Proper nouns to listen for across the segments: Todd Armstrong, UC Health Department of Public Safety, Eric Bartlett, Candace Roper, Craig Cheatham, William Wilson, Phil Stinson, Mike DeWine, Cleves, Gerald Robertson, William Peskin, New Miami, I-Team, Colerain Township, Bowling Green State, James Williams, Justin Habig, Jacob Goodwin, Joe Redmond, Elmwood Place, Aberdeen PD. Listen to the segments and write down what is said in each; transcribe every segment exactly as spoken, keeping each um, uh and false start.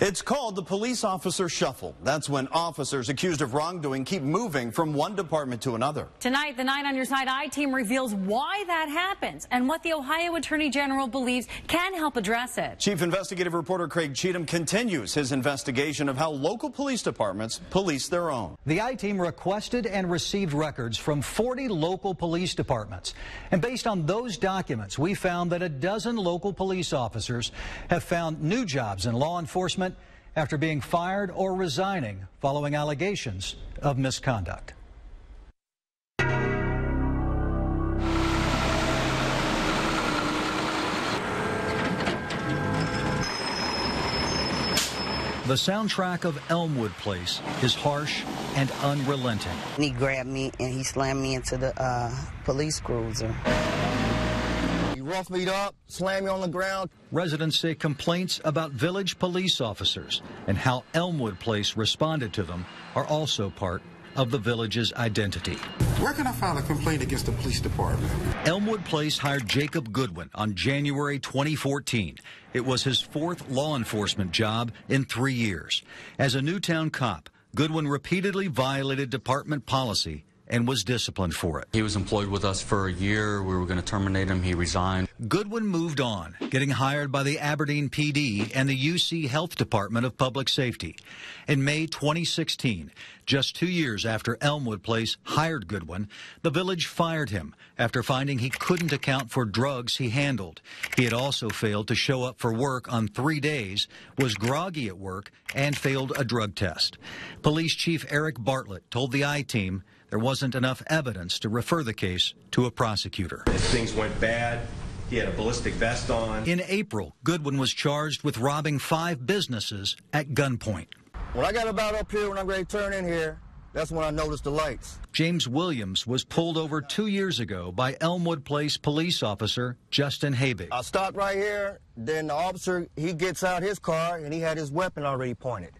It's called the police officer shuffle. That's when officers accused of wrongdoing keep moving from one department to another. Tonight, the Nine on Your Side I team reveals why that happens and what the Ohio Attorney General believes can help address it. Chief investigative reporter Craig Cheatham continues his investigation of how local police departments police their own. The I team requested and received records from forty local police departments. And based on those documents, we found that a dozen local police officers have found new jobs in law enforcement after being fired or resigning following allegations of misconduct. The soundtrack of Elmwood Place is harsh and unrelenting. He grabbed me and he slammed me into the uh, police cruiser. Rough me up, slam me on the ground. Residents say complaints about village police officers and how Elmwood Place responded to them are also part of the village's identity. Where can I file a complaint against the police department? Elmwood Place hired Jacob Goodwin on January twenty fourteen. It was his fourth law enforcement job in three years. As a Newtown cop, Goodwin repeatedly violated department policy and was disciplined for it. He was employed with us for a year. We were going to terminate him. He resigned. Goodwin moved on, getting hired by the Aberdeen P D and the U C Health Department of Public Safety. In May twenty sixteen, just two years after Elmwood Place hired Goodwin, the village fired him after finding he couldn't account for drugs he handled. He had also failed to show up for work on three days, was groggy at work, and failed a drug test. Police Chief Eric Bartlett told the I-Team there wasn't enough evidence to refer the case to a prosecutor. If things went bad, he had a ballistic vest on. In April, Goodwin was charged with robbing five businesses at gunpoint. When I got about up here, when I'm ready to turn in here, that's when I noticed the lights. James Williams was pulled over two years ago by Elmwood Place police officer Justin Habig. I stopped right here, then the officer, he gets out his car, and he had his weapon already pointed.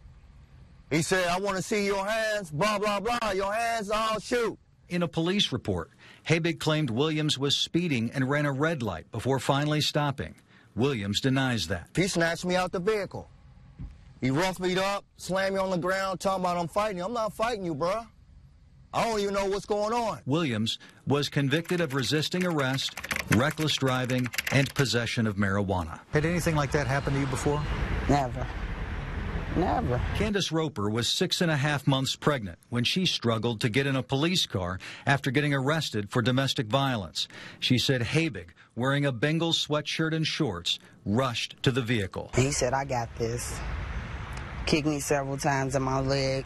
He said, I want to see your hands, blah, blah, blah, your hands, I'll shoot. In a police report, Habig claimed Williams was speeding and ran a red light before finally stopping. Williams denies that. He snatched me out the vehicle. He roughed me up, slammed me on the ground, talking about I'm fighting you. I'm not fighting you, bruh. I don't even know what's going on. Williams was convicted of resisting arrest, reckless driving, and possession of marijuana. Had anything like that happened to you before? Never. Never. Candace Roper was six and a half months pregnant when she struggled to get in a police car after getting arrested for domestic violence. She said Habig, wearing a Bengal sweatshirt and shorts, rushed to the vehicle. He said, I got this. Kicked me several times in my leg.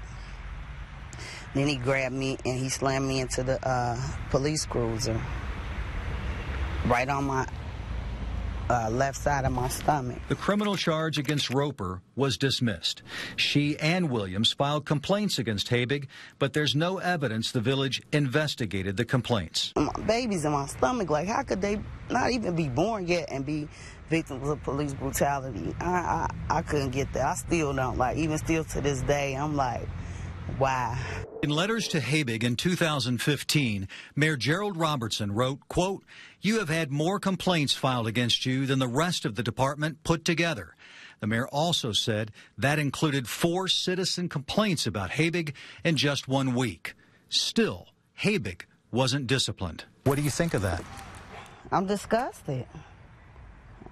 Then he grabbed me and he slammed me into the uh, police cruiser. Right on my Uh, left side of my stomach. The criminal charge against Roper was dismissed. She and Williams filed complaints against Habig, but there's no evidence the village investigated the complaints. My baby's in my stomach. Like, how could they not even be born yet and be victims of police brutality? I, I, I couldn't get that. I still don't. Like, even still to this day, I'm like, why? In letters to Habig in two thousand fifteen, Mayor Gerald Robertson wrote, quote, you have had more complaints filed against you than the rest of the department put together. The mayor also said that included four citizen complaints about Habig in just one week. Still, Habig wasn't disciplined. What do you think of that? I'm disgusted.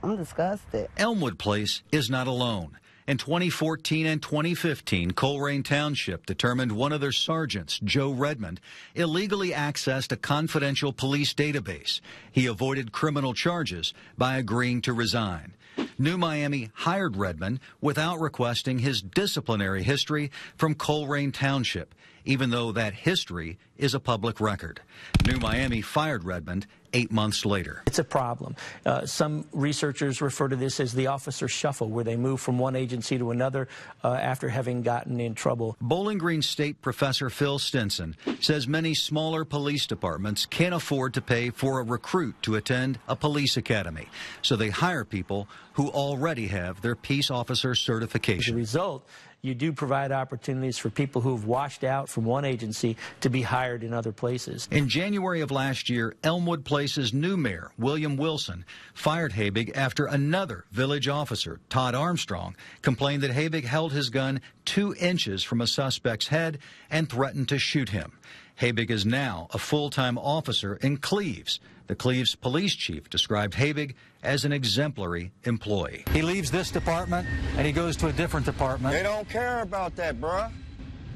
I'm disgusted. Elmwood Place is not alone. In twenty fourteen and twenty fifteen, Colerain Township determined one of their sergeants, Joe Redmond, illegally accessed a confidential police database. He avoided criminal charges by agreeing to resign. New Miami hired Redmond without requesting his disciplinary history from Colerain Township, even though that history is a public record. New Miami fired Redmond eight months later. It's a problem. Uh, some researchers refer to this as the officer shuffle, where they move from one agency to another uh, after having gotten in trouble. Bowling Green State professor Phil Stinson says many smaller police departments can't afford to pay for a recruit to attend a police academy, so they hire people who already have their peace officer certification. As a result, you do provide opportunities for people who've washed out from one agency to be hired in other places. In January of last year, Elmwood Place's new mayor, William Wilson, fired Habig after another village officer, Todd Armstrong, complained that Habig held his gun two inches from a suspect's head and threatened to shoot him. Habig is now a full-time officer in Cleves. The Cleves police chief described Habig as an exemplary employee. He leaves this department and he goes to a different department. They don't care about that, bruh.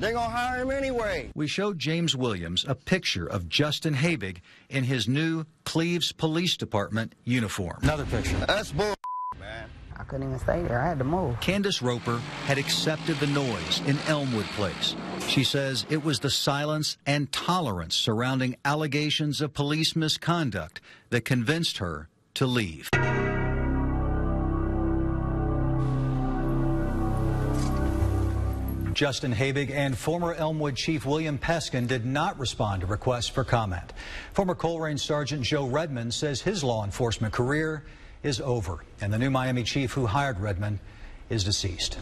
They're going to hire him anyway. We showed James Williams a picture of Justin Habig in his new Cleves Police Department uniform. Another picture. That's bull, man. I couldn't even stay there. I had to move. Candace Roper had accepted the noise in Elmwood Place. She says it was the silence and tolerance surrounding allegations of police misconduct that convinced her to leave. Justin Habig and former Elmwood Chief William Peskin did not respond to requests for comment. Former Colerain Sergeant Joe Redmond says his law enforcement career is over, and the New Miami chief who hired Redmond is deceased.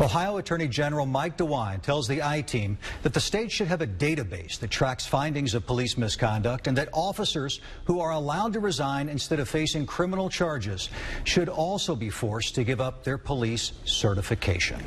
Ohio Attorney General Mike DeWine tells the I-Team that the state should have a database that tracks findings of police misconduct, and that officers who are allowed to resign instead of facing criminal charges should also be forced to give up their police certification.